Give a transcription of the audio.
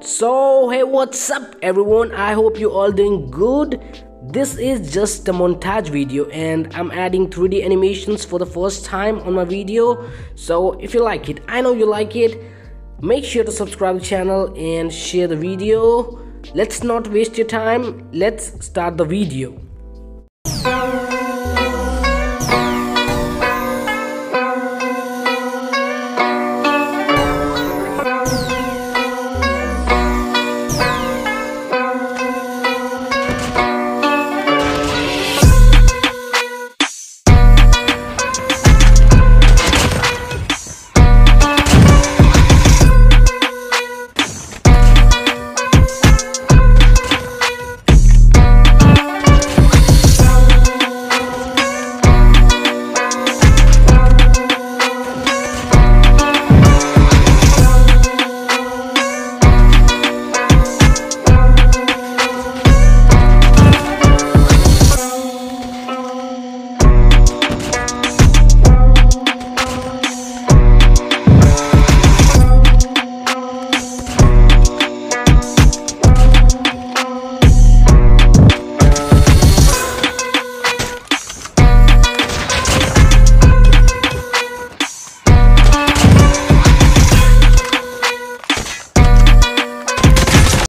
So hey, what's up everyone, I hope you all doing good. This is just a montage video and I'm adding 3D animations for the first time on my video. So if you like it, I know you like it, make sure to subscribe to the channel and share the video. Let's not waste your time, let's start the video.